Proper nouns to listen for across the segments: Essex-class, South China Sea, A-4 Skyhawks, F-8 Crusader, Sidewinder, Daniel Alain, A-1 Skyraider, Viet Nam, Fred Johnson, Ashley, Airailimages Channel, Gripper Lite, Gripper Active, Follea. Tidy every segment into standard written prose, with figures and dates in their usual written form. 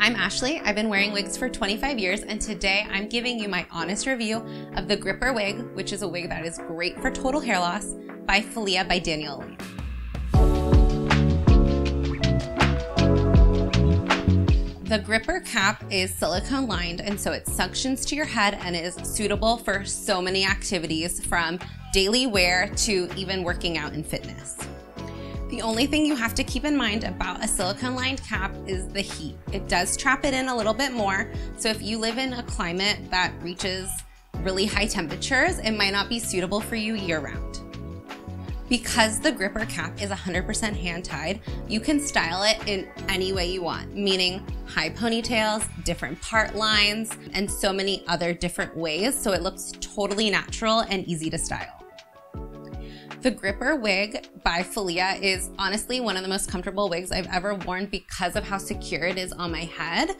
I'm Ashley, I've been wearing wigs for 25 years, and today I'm giving you my honest review of the Gripper wig, which is a wig that is great for total hair loss, by Follea by Daniel Alain. The Gripper cap is silicone lined, and so it suctions to your head and is suitable for so many activities, from daily wear to even working out in fitness. The only thing you have to keep in mind about a silicone lined cap is the heat. It does trap it in a little bit more, so if you live in a climate that reaches really high temperatures, it might not be suitable for you year round. Because the Gripper cap is 100% hand-tied, you can style it in any way you want, meaning high ponytails, different part lines, and so many other different ways, so it looks totally natural and easy to style. The Gripper wig by Follea is honestly one of the most comfortable wigs I've ever worn because of how secure it is on my head.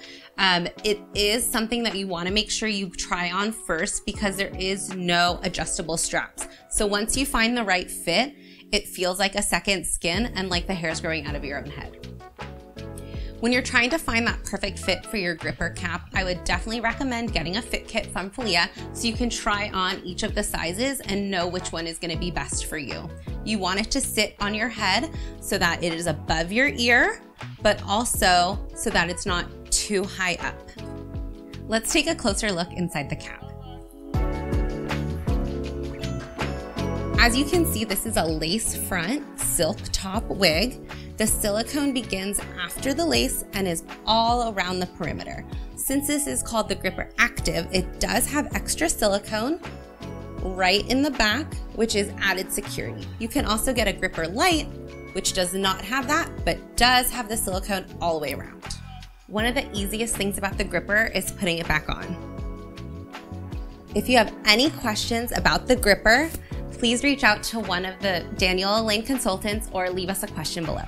It is something that you want to make sure you try on first because there is no adjustable straps. So once you find the right fit, it feels like a second skin and like the hair's growing out of your own head. When you're trying to find that perfect fit for your Gripper cap, I would definitely recommend getting a fit kit from Follea so you can try on each of the sizes and know which one is going to be best for you. You want it to sit on your head so that it is above your ear, but also so that it's not too high up. Let's take a closer look inside the cap. As you can see, this is a lace front, silk top wig. The silicone begins after the lace and is all around the perimeter. Since this is called the Gripper Active, it does have extra silicone right in the back, which is added security. You can also get a Gripper Lite, which does not have that, but does have the silicone all the way around. One of the easiest things about the Gripper is putting it back on. If you have any questions about the Gripper, please reach out to one of the Daniel Alain consultants or leave us a question below.